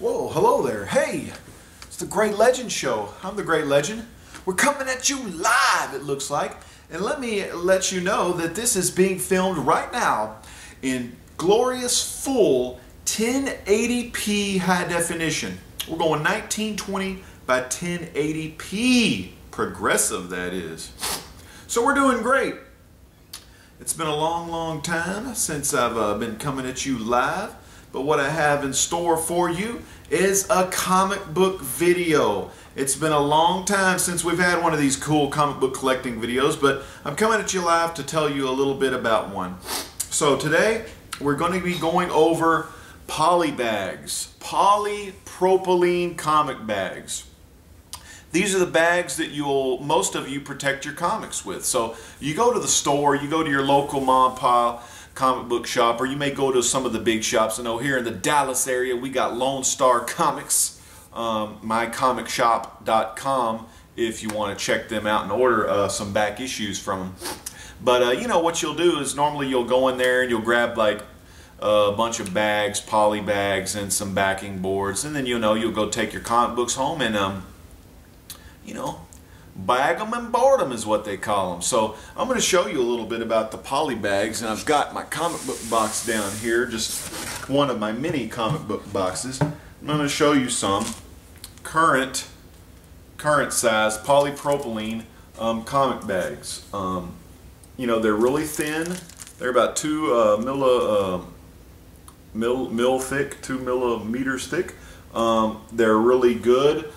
Whoa, hello there. Hey, it's The Great Legend Show. I'm The Great Legend. We're coming at you live, it looks like. And let me let you know that this is being filmed right now in glorious, full 1080p high definition. We're going 1920 by 1080p. Progressive, that is. So we're doing great. It's been a long, long time since I've been coming at you live. But what I have in store for you is a comic book video. It's been a long time since we've had one of these cool comic book collecting videos, but I'm coming at you live to tell you a little bit about one. So today we're going to be going over poly bags, polypropylene comic bags. These are the bags that most of you protect your comics with. So you go to the store, you go to your local mom and pop comic book shop, or you may go to some of the big shops. I know here in the Dallas area we got Lone Star Comics, mycomicshop.com, if you want to check them out and order some back issues from them. But you know what you'll do is normally you'll go in there and you'll grab like a bunch of bags, poly bags, and some backing boards, and then you'll go take your comic books home and you know, bag them and board them is what they call them. So I'm going to show you a little bit about the poly bags, and I've got my comic book box down here, just one of my mini comic book boxes. I'm going to show you some current size polypropylene comic bags. You know, they're really thin. They're about two millimeters thick. They're really good.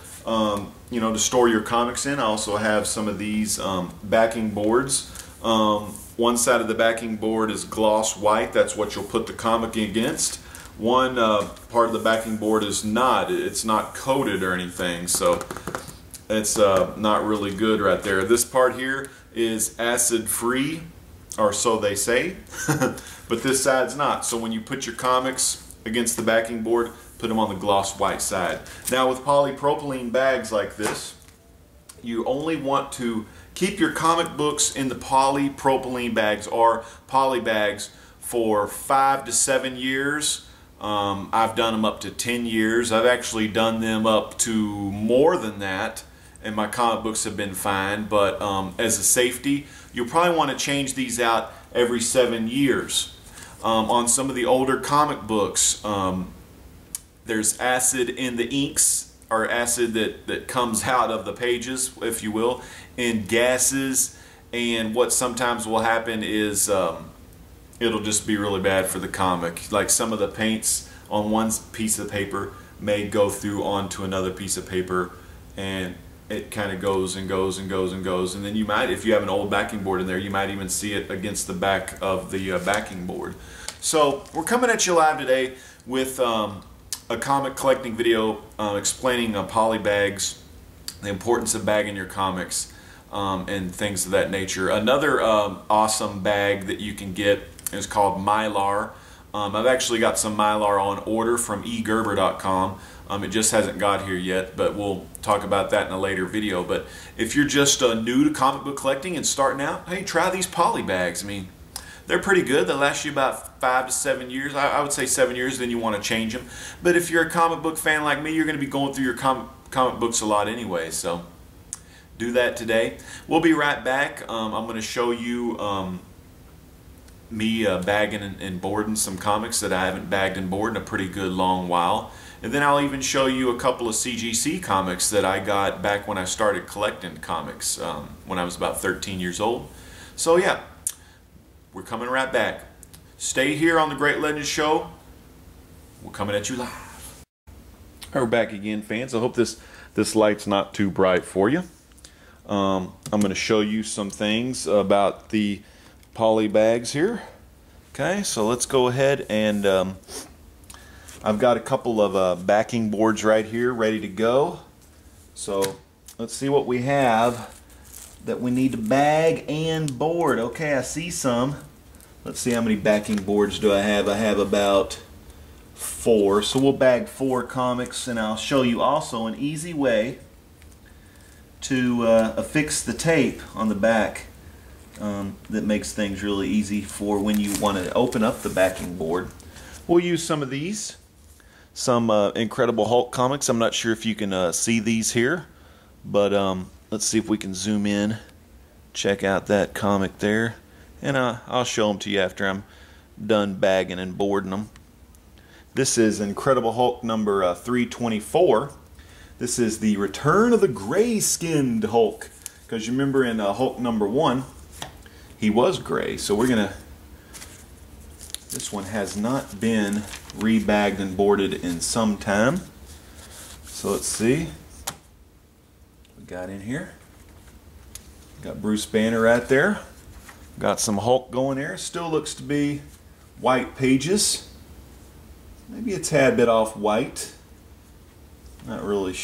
You know, to store your comics in. I also have some of these backing boards. One side of the backing board is gloss white. That's what you'll put the comic against. One part of the backing board is not. It's not coated or anything, so it's not really good right there. This part here is acid-free, or so they say, but this side's not. So when you put your comics against the backing board, put them on the gloss white side. Now with polypropylene bags like this, you only want to keep your comic books in the polypropylene bags or poly bags for 5 to 7 years. I've done them up to 10 years. I've actually done them up to more than that, and my comic books have been fine, but as a safety, you'll probably want to change these out every 7 years. On some of the older comic books, there's acid in the inks, or acid that comes out of the pages, if you will, in gases, and what sometimes will happen is it'll just be really bad for the comic. Like some of the paints on one piece of paper may go through onto another piece of paper, and it kind of goes and goes and goes and goes, and then you might, if you have an old backing board in there, you might even see it against the back of the backing board. So we're coming at you live today with a comic collecting video explaining poly bags, the importance of bagging your comics, and things of that nature. Another awesome bag that you can get is called Mylar. I've actually got some Mylar on order from eGerber.com. It just hasn't got here yet, but we'll talk about that in a later video. But if you're just new to comic book collecting and starting out, hey, try these poly bags. I mean, they're pretty good. They last you about 5 to 7 years. I would say 7 years, then you want to change them. But if you're a comic book fan like me, you're going to be going through your comic books a lot anyway. So do that today. We'll be right back. I'm going to show you me bagging and boarding some comics that I haven't bagged and boarded in a pretty good long while. And then I'll even show you a couple of CGC comics that I got back when I started collecting comics when I was about 13 years old. So yeah. We're coming right back. Stay here on The Great Legend Show. We're coming at you live. We're back again, fans. I hope this light's not too bright for you. I'm going to show you some things about the poly bags here. Okay, so let's go ahead and I've got a couple of backing boards right here ready to go. So let's see what we have that we need to bag and board. Okay, I see some. Let's see, how many backing boards do I have? I have about 4. So we'll bag 4 comics, and I'll show you also an easy way to affix the tape on the back that makes things really easy for when you want to open up the backing board. We'll use some of these. some Incredible Hulk comics. I'm not sure if you can see these here, but let's see if we can zoom in. Check out that comic there, and I'll show them to you after I'm done bagging and boarding them. This is Incredible Hulk number 324. This is the return of the gray-skinned Hulk, because you remember in Hulk number 1 he was gray, so we're gonna... This one has not been rebagged and boarded in some time. So let's see what we got in here. Got Bruce Banner right there. Got some Hulk going there. Still looks to be white pages. Maybe a tad bit off white. Not really.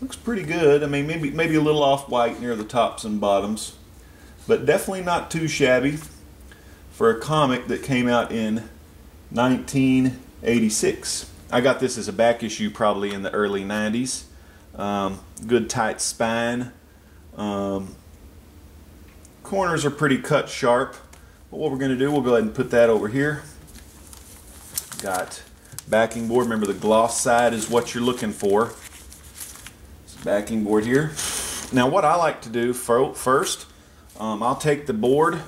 Looks pretty good. I mean, maybe a little off white near the tops and bottoms, but definitely not too shabby for a comic that came out in 1986. I got this as a back issue probably in the early 90s. Good tight spine. Corners are pretty cut sharp. But what we're going to do, we'll go ahead and put that over here. Got backing board. Remember, the gloss side is what you're looking for. It's backing board here. Now what I like to do first, I'll take the board,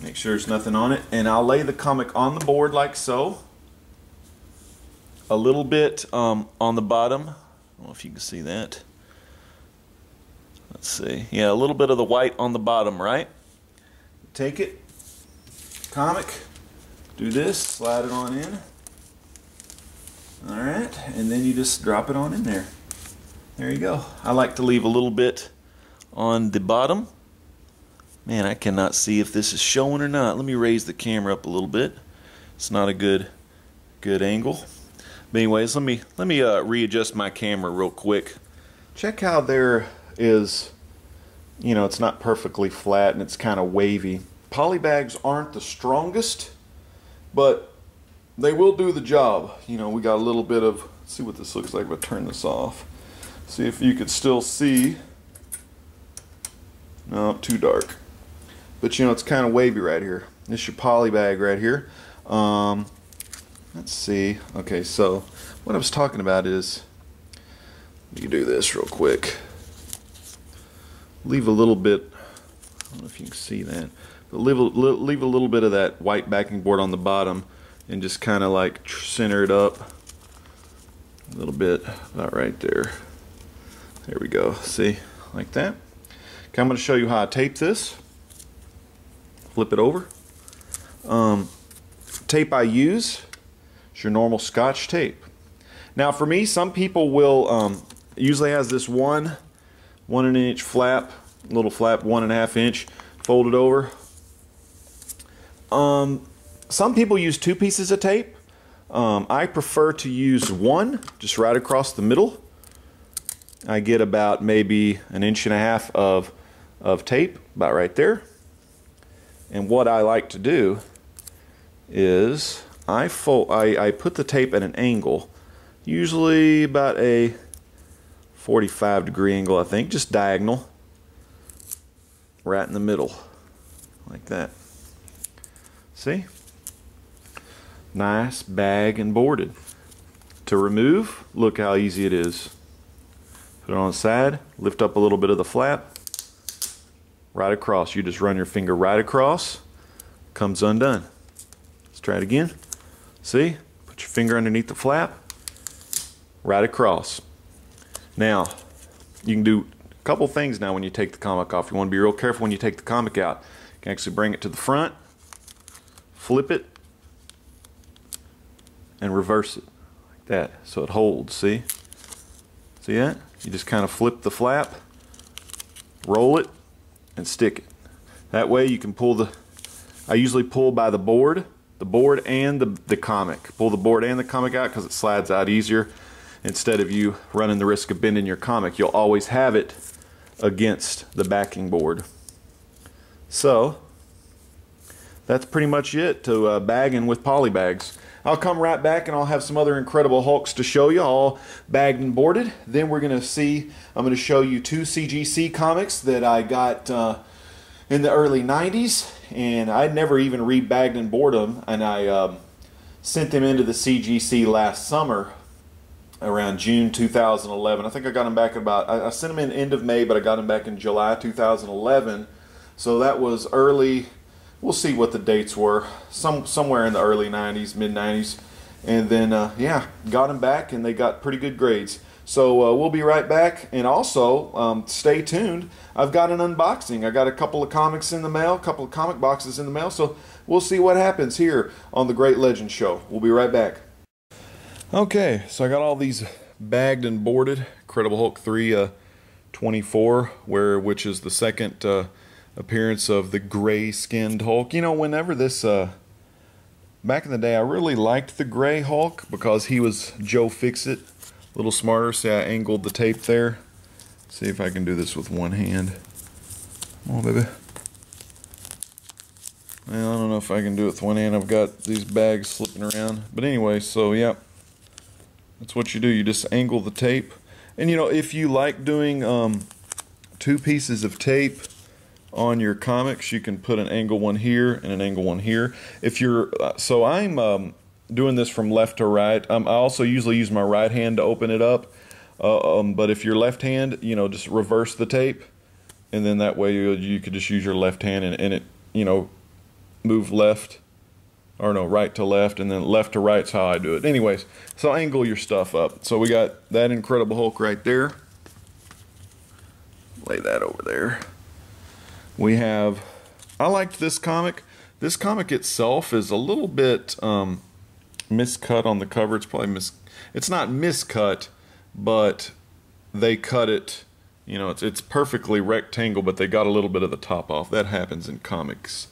make sure there's nothing on it, and I'll lay the comic on the board like so. A little bit on the bottom. I don't know if you can see that. Let's see. Yeah, a little bit of the white on the bottom, right? Take it, comic, do this, slide it on in. Alright, and then you just drop it on in there. There you go. I like to leave a little bit on the bottom. Man, I cannot see if this is showing or not. Let me raise the camera up a little bit. It's not a good angle. But anyways, let me readjust my camera real quick. Check how there is, you know, it's not perfectly flat and it's kind of wavy. Poly bags aren't the strongest, but they will do the job. You know, we got a little bit of, let's see what this looks like. If I turn this off, see if you could still see. No, too dark. But you know, it's kind of wavy right here. This is your poly bag right here. Let's see. Okay, so what I was talking about is, you do this real quick. Leave a little bit. I don't know if you can see that, but leave a little bit of that white backing board on the bottom, and just kind of like center it up a little bit, about right there. There we go. See, like that. Okay, I'm going to show you how I tape this. Flip it over. Tape I use is your normal Scotch tape. Now for me, some people will usually has this one and an inch flap, little flap, 1.5 inch, folded over. Some people use two pieces of tape. I prefer to use one, just right across the middle. I get about maybe 1.5 inches of tape, about right there. And what I like to do is I put the tape at an angle, usually about a 45-degree angle, I think, just diagonal, right in the middle, like that. See? Nice bag and boarded. To remove, look how easy it is. Put it on the side, lift up a little bit of the flap, right across. You just run your finger right across, comes undone. Let's try it again. See? Put your finger underneath the flap, right across. Now, you can do a couple things now when you take the comic off. You want to be real careful when you take the comic out. You can actually bring it to the front, flip it, and reverse it like that so it holds. See? See that? You just kind of flip the flap, roll it, and stick it. That way you can pull the... I usually pull by the board and the comic. Pull the board and the comic out because it slides out easier. Instead of you running the risk of bending your comic, you'll always have it against the backing board. So that's pretty much it to bagging with poly bags. I'll come right back and I'll have some other Incredible Hulks to show you, all bagged and boarded. Then we're going to see, I'm going to show you two CGC comics that I got in the early 90s, and I never even rebagged and boarded them, and I sent them into the CGC last summer around June 2011. I think I got them back about, I sent them in end of May, but I got them back in July 2011. So that was early, we'll see what the dates were, somewhere in the early 90s, mid 90s. And then, yeah, got them back and they got pretty good grades. So we'll be right back, and also stay tuned. I've got an unboxing. I got a couple of comics in the mail, a couple of comic boxes in the mail, so we'll see what happens here on The Great Legend Show. We'll be right back. Okay, so I got all these bagged and boarded. Incredible Hulk 3/24, which is the second appearance of the gray-skinned Hulk. You know, whenever this... back in the day, I really liked the Gray Hulk because he was Joe Fix-It. A little smarter. See, I angled the tape there. See if I can do this with one hand. Come on, baby. Well, I don't know if I can do it with one hand. I've got these bags slipping around. But anyway, so yeah, that's what you do. You just angle the tape. And you know, if you like doing two pieces of tape on your comics, you can put an angle one here and an angle one here. If you're so, I'm doing this from left to right. I also usually use my right hand to open it up, but if you're left hand, you know, just reverse the tape, and then that way you could just use your left hand and it, you know, move left, or no, right to left, and then left to right's how I do it. Anyways, so angle your stuff up. So we got that Incredible Hulk right there. Lay that over there. We have, I liked this comic. This comic itself is a little bit miscut on the cover. It's probably it's not miscut, but they cut it, you know, it's perfectly rectangle, but they got a little bit of the top off. That happens in comics.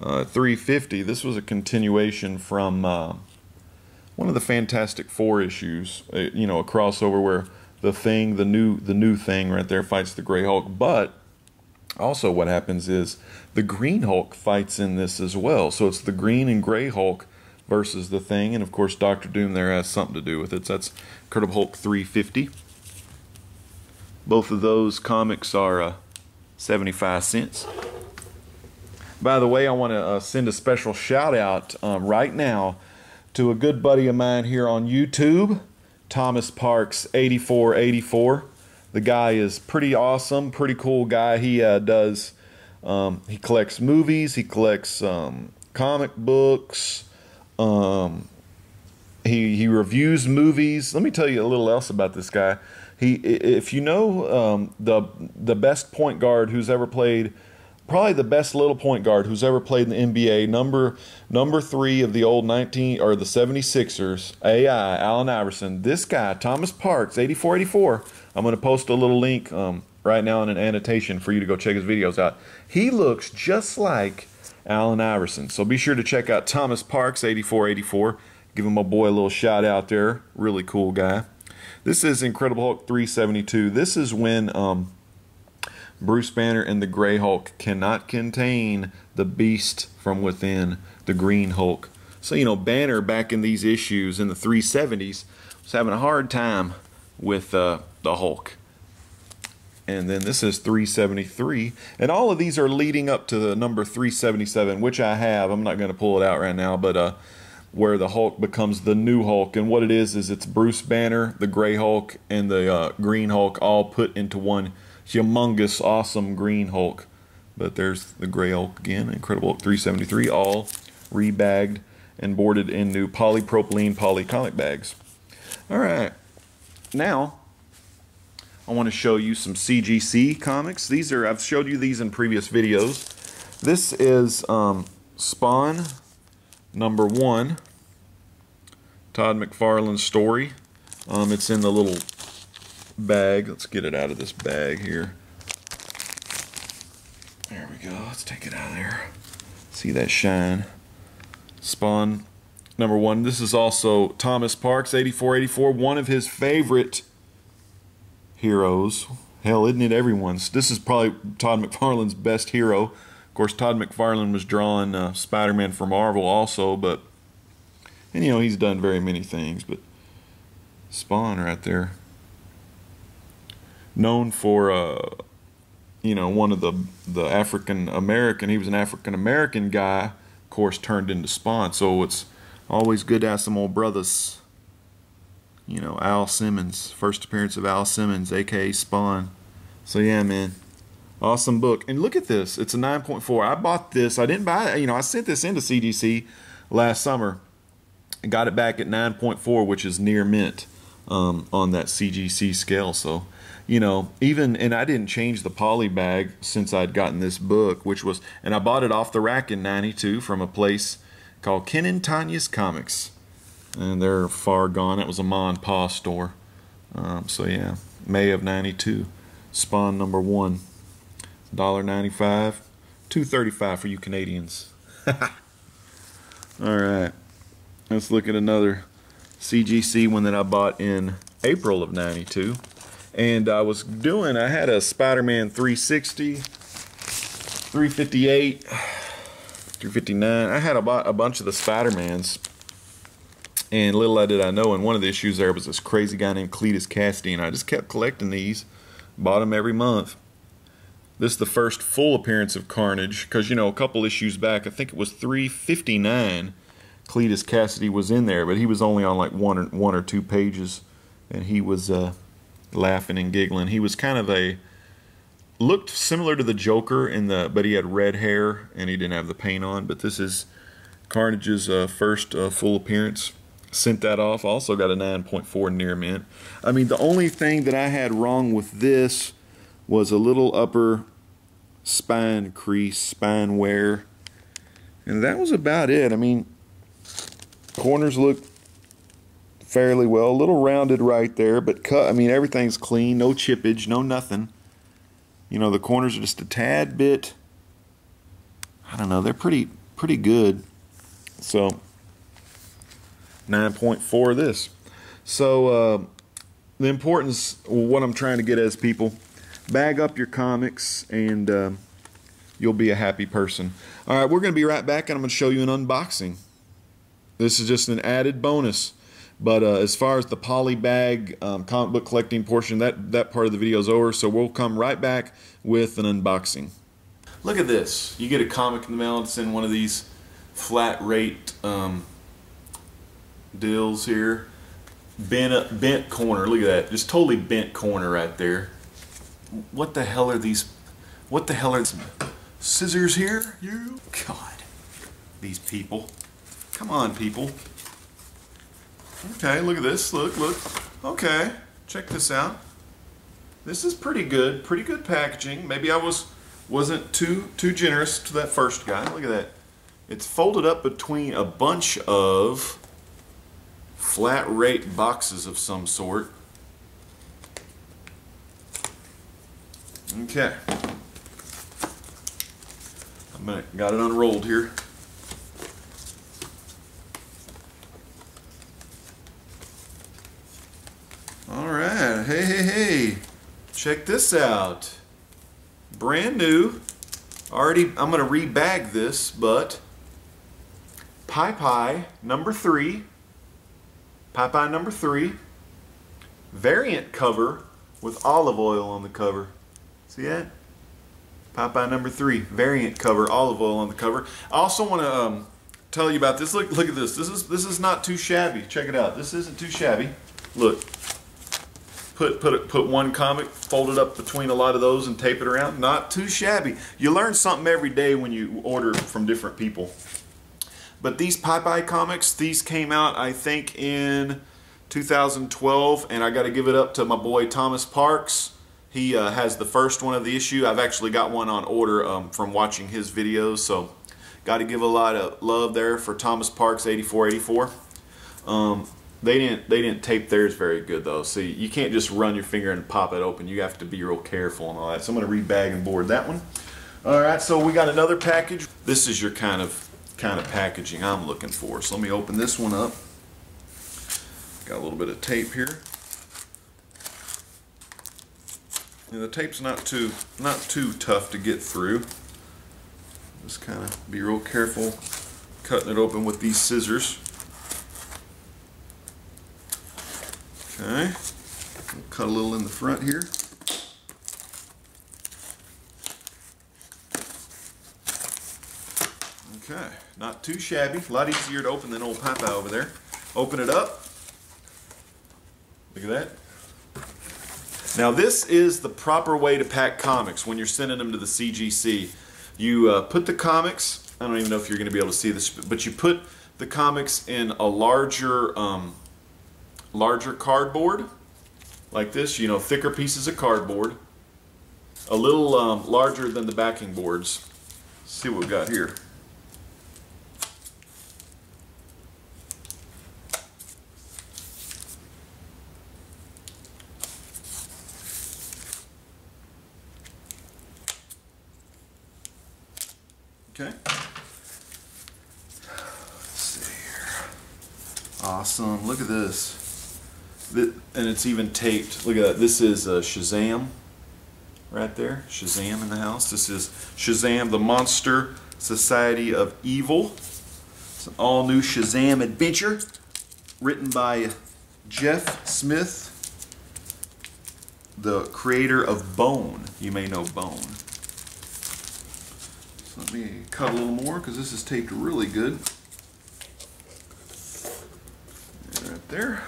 350, this was a continuation from one of the Fantastic Four issues, you know, a crossover where the Thing, the new Thing right there fights the Gray Hulk, but also what happens is the Green Hulk fights in this as well. So it's the Green and Gray Hulk versus the Thing, and of course Dr. Doom there has something to do with it. So that's Incredible Hulk 350. Both of those comics are 75¢. By the way, I want to send a special shout out right now to a good buddy of mine here on YouTube, Thomas Parks 8484. The guy is pretty awesome, pretty cool guy. He does, he collects movies, he collects comic books. He reviews movies. Let me tell you a little else about this guy. If you know the best point guard who's ever played, probably the best little point guard who's ever played in the NBA, number 3 of the old 76ers, AI, Allen Iverson. This guy, Thomas Parks, 8484. I'm going to post a little link right now in an annotation for you to go check his videos out. He looks just like Allen Iverson. So be sure to check out Thomas Parks 8484. Give him, my boy, a little shout out there. Really cool guy. This is Incredible Hulk 372. This is when Bruce Banner and the Gray Hulk cannot contain the beast from within, the Green Hulk. So, you know, Banner back in these issues in the 370s was having a hard time with the Hulk. And then this is 373, and all of these are leading up to the number 377, which I have. I'm not going to pull it out right now, but where the Hulk becomes the new Hulk, and what it is it's Bruce Banner, the Gray Hulk, and the Green Hulk all put into one humongous, awesome Green Hulk. But there's the Gray Hulk again, Incredible Hulk 373, all rebagged and boarded in new polypropylene polycomic bags. All right, now I want to show you some CGC comics. These are, I've showed you these in previous videos. This is Spawn #1, Todd McFarlane's story. It's in the little bag. Let's get it out of this bag here. There we go. Let's take it out of there. See that shine. Spawn #1. This is also Thomas Parks 8484, one of his favorite heroes. Hell, isn't it everyone's? This is probably Todd McFarlane's best hero. Of course, Todd McFarlane was drawing Spider-Man for Marvel also, but, and you know, he's done very many things, but Spawn right there. Known for, you know, one of the African-American, he was an African-American guy, of course, turned into Spawn, so it's Always good to have some old brothers. You know, Al Simmons. First appearance of Al Simmons, a.k.a. Spawn. So, yeah, man. Awesome book. And look at this. It's a 9.4. I bought this. I didn't buy it. You know, I sent this into CGC last summer. I got it back at 9.4, which is near mint on that CGC scale. So, you know, even, and I didn't change the poly bag since I'd gotten this book, which was, and I bought it off the rack in 92 from a place called Ken and Tanya's Comics. And they're far gone. It was a Ma and Pa store. So, yeah, May of 92. Spawn number 1. $1.95. $2.35 for you Canadians. All right. Let's look at another CGC one that I bought in April of 92. And I was doing, I had a Spider-Man 360, 358, 359. I had a bunch of the Spider-Mans. And little did I know, in one of the issues there was this crazy guy named Cletus Kasady, and I just kept collecting these. Bought them every month. This is the first full appearance of Carnage, because, you know, a couple issues back, I think it was 359, Cletus Kasady was in there, but he was only on like one or two pages, and he was laughing and giggling. He was kind of a, looked similar to the Joker, but he had red hair, and he didn't have the paint on, but this is Carnage's first full appearance. Sent that off. Also got a 9.4 near mint. I mean, the only thing that I had wrong with this was a little upper spine crease, spine wear. And that was about it. I mean, corners look fairly well. A little rounded right there, but cut. I mean, everything's clean. No chippage, no nothing. You know, the corners are just a tad bit, I don't know, they're pretty good. So, 9.4 this. So, the importance, what I'm trying to get as people, bag up your comics and you'll be a happy person. All right, we're going to be right back and I'm going to show you an unboxing. This is just an added bonus. But as far as the poly bag comic book collecting portion, that part of the video is over. So we'll come right back with an unboxing. Look at this. You get a comic in the mail. It's in one of these flat rate deals here. Bent corner. Look at that. Just totally bent corner right there. What the hell are these? What the hell are these scissors here? You God, these people. Come on, people. Okay, look at this. Look, look. Okay, check this out. This is pretty good. Pretty good packaging. Maybe I wasn't too generous to that first guy. Look at that. It's folded up between a bunch of flat rate boxes of some sort. Okay, got it unrolled here. All right, hey, check this out. Brand new. Already, I'm gonna rebag this, but Popeye number 3. Popeye number 3. Variant cover with olive oil on the cover. See that? Popeye number 3, variant cover, olive oil on the cover. I also want to tell you about this. Look at this. This is not too shabby. Check it out. This isn't too shabby. Look. Put one comic, fold it up between a lot of those and tape it around. Not too shabby. You learn something every day when you order from different people. But these Popeye comics, these came out I think in 2012, and I got to give it up to my boy Thomas Parks. He has the first one of the issue. I've actually got one on order from watching his videos, so got to give a lot of love there for Thomas Parks 8484. They didn't tape theirs very good though, so you can't just run your finger and pop it open. You have to be real careful and all that. So I'm going to rebag and board that one. All right, so we got another package. This is your kind of packaging I'm looking for. So let me open this one up. Got a little bit of tape here. And the tape's not too tough to get through. Just kind of be real careful cutting it open with these scissors. Okay, we'll cut a little in the front here. Okay, not too shabby. A lot easier to open than old Popeye over there. Open it up. Look at that. Now this is the proper way to pack comics when you're sending them to the CGC. You put the comics, I don't even know if you're going to be able to see this, but you put the comics in a larger, larger cardboard, like this, you know, thicker pieces of cardboard, a little larger than the backing boards. Let's see what we've got here. Okay. Let's see here. Awesome. Look at this. And it's even taped. Look at that. This is Shazam right there. Shazam in the house. This is Shazam, the Monster Society of Evil. It's an all-new Shazam adventure written by Jeff Smith, the creator of Bone. You may know Bone. Let me cut a little more because this is taped really good. Right there.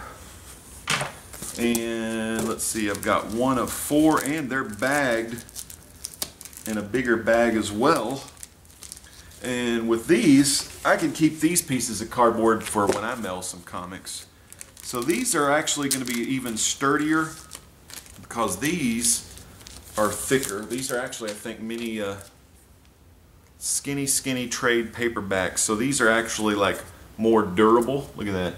And let's see, I've got one of four, and they're bagged in a bigger bag as well. And with these, I can keep these pieces of cardboard for when I mail some comics. So these are actually going to be even sturdier because these are thicker. These are actually, I think, mini... skinny trade paperbacks, so these are actually like more durable. Look at that.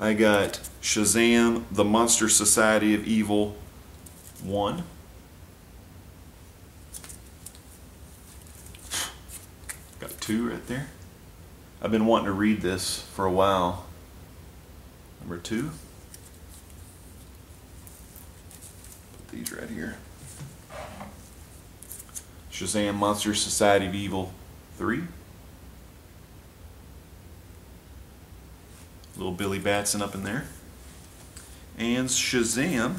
I got Shazam, the Monster Society of Evil 1. Got 2 right there. I've been wanting to read this for a while. Number 2. Put these right here. Shazam, Monster Society of Evil 3. Little Billy Batson up in there. And Shazam,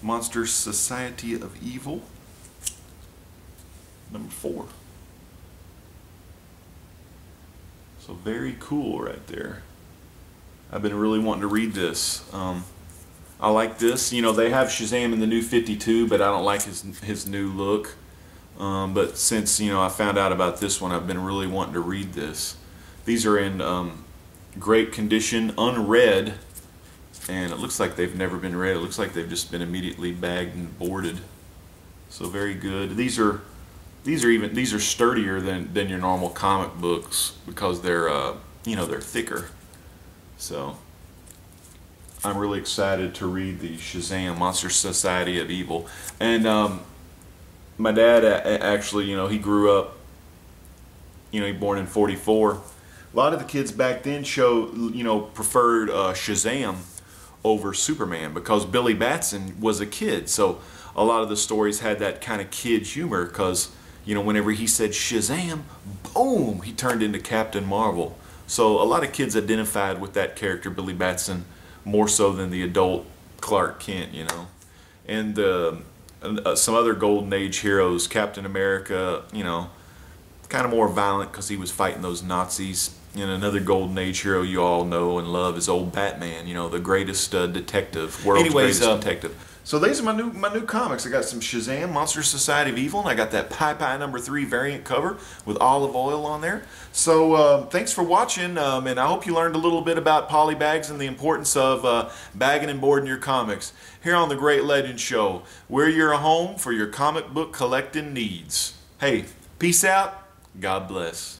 Monster Society of Evil number 4. So very cool right there. I've been really wanting to read this. I like this. You know, they have Shazam in the new 52, but I don't like his new look. But since, you know, I found out about this one, I've been really wanting to read this. These are in great condition, unread, and it looks like they've never been read. It looks like they've just been immediately bagged and boarded. So very good. These are sturdier than your normal comic books because they're you know, they're thicker. So I'm really excited to read the Shazam Monster Society of Evil. And my dad actually, you know, he grew up, you know, he born in '44. A lot of the kids back then preferred Shazam over Superman because Billy Batson was a kid. So a lot of the stories had that kind of kid humor because, you know, whenever he said Shazam, boom, he turned into Captain Marvel. So a lot of kids identified with that character, Billy Batson, more so than the adult Clark Kent, you know. And some other Golden Age heroes, Captain America, you know, kind of more violent because he was fighting those Nazis. And another Golden Age hero you all know and love is old Batman, you know, the greatest detective, world's greatest detective. So these are my new comics. I got some Shazam, Monster Society of Evil, and I got that Popeye number 3 variant cover with olive oil on there. So thanks for watching, and I hope you learned a little bit about polybags and the importance of bagging and boarding your comics. Here on The Great Legend Show, we're your home for your comic book collecting needs. Hey, peace out. God bless.